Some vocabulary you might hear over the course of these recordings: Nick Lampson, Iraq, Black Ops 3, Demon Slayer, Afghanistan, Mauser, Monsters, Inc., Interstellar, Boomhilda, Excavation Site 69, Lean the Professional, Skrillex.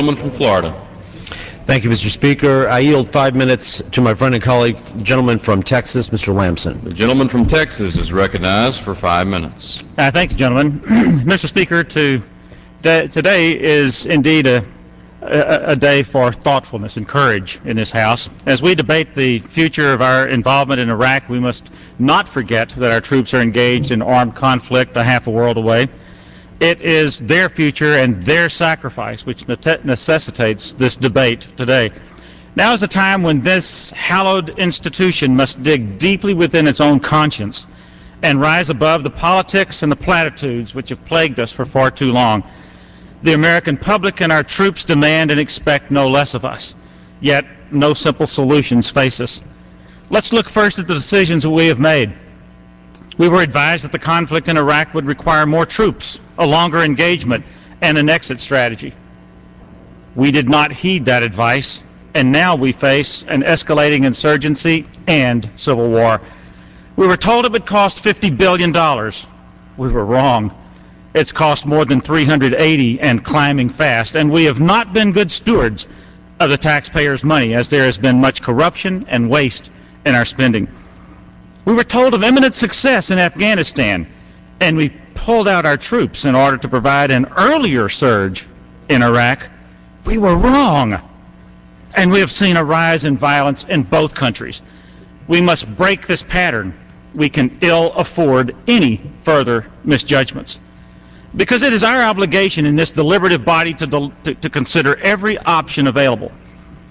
Gentleman from Florida. Thank you, Mr. Speaker. I yield 5 minutes to my friend and colleague, the gentleman from Texas, Mr. Lampson. The gentleman from Texas is recognized for 5 minutes. Thank you, gentlemen. Mr. Speaker, today is indeed a day for thoughtfulness and courage in this House. As we debate the future of our involvement in Iraq, we must not forget that our troops are engaged in armed conflict a half a world away. It is their future and their sacrifice which necessitates this debate today. Now is the time when this hallowed institution must dig deeply within its own conscience and rise above the politics and the platitudes which have plagued us for far too long. The American public and our troops demand and expect no less of us, yet no simple solutions face us. Let's look first at the decisions that we have made. We were advised that the conflict in Iraq would require more troops, a longer engagement, and an exit strategy. We did not heed that advice, and now we face an escalating insurgency and civil war. We were told it would cost $50 billion. We were wrong. It's cost more than $380 and climbing fast, and we have not been good stewards of the taxpayers' money, as there has been much corruption and waste in our spending. We were told of imminent success in Afghanistan, and we pulled out our troops in order to provide an earlier surge in Iraq. We were wrong, and we have seen a rise in violence in both countries. We must break this pattern. We can ill afford any further misjudgments, because it is our obligation in this deliberative body to consider every option available.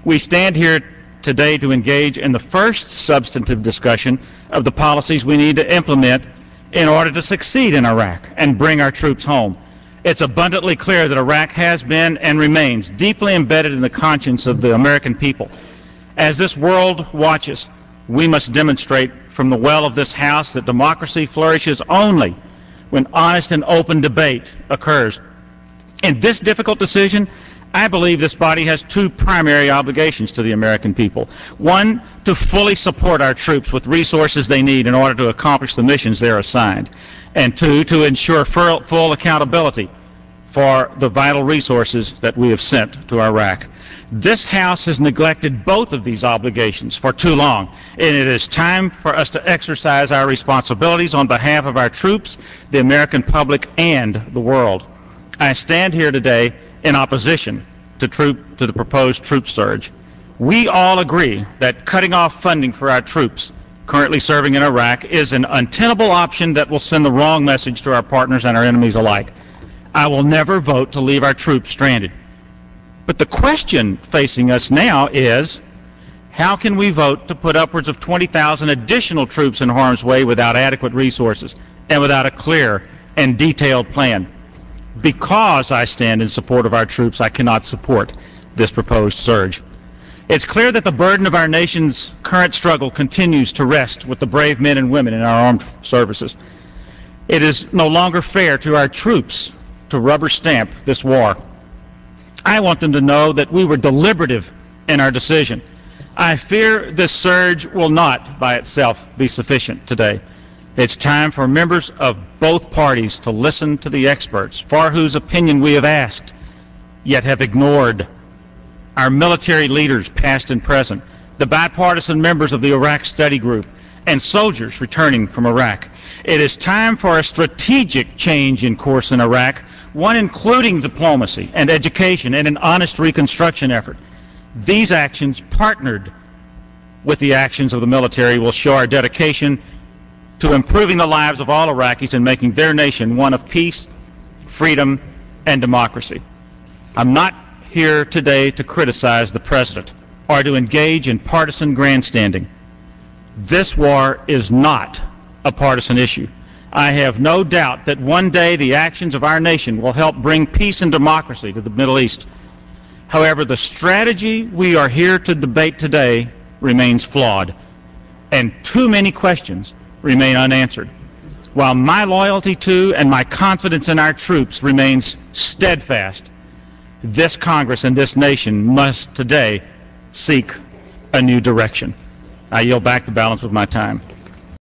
We stand here today to engage in the first substantive discussion of the policies we need to implement in order to succeed in Iraq and bring our troops home. It's abundantly clear that Iraq has been and remains deeply embedded in the conscience of the American people. As this world watches, we must demonstrate from the well of this House that democracy flourishes only when honest and open debate occurs. In this difficult decision, I believe this body has two primary obligations to the American people. One, to fully support our troops with resources they need in order to accomplish the missions they are assigned. And two, to ensure full accountability for the vital resources that we have sent to Iraq. This House has neglected both of these obligations for too long, and it is time for us to exercise our responsibilities on behalf of our troops, the American public, and the world. I stand here today in opposition to the proposed troop surge. We all agree that cutting off funding for our troops currently serving in Iraq is an untenable option that will send the wrong message to our partners and our enemies alike. I will never vote to leave our troops stranded. But the question facing us now is, how can we vote to put upwards of 20,000 additional troops in harm's way without adequate resources and without a clear and detailed plan? Because I stand in support of our troops, I cannot support this proposed surge. It's clear that the burden of our nation's current struggle continues to rest with the brave men and women in our armed services. It is no longer fair to our troops to rubber stamp this war. I want them to know that we were deliberative in our decision. I fear this surge will not by itself be sufficient today. It's time for members of both parties to listen to the experts for whose opinion we have asked, yet have ignored. Our military leaders, past and present, the bipartisan members of the Iraq Study Group, and soldiers returning from Iraq. It is time for a strategic change in course in Iraq, one including diplomacy and education and an honest reconstruction effort. These actions, partnered with the actions of the military, will show our dedication to improving the lives of all Iraqis and making their nation one of peace, freedom, and democracy. I'm not here today to criticize the president or to engage in partisan grandstanding. This war is not a partisan issue. I have no doubt that one day the actions of our nation will help bring peace and democracy to the Middle East. However, the strategy we are here to debate today remains flawed, and too many questions remain unanswered. While my loyalty to and my confidence in our troops remains steadfast, this Congress and this nation must today seek a new direction. I yield back the balance of my time.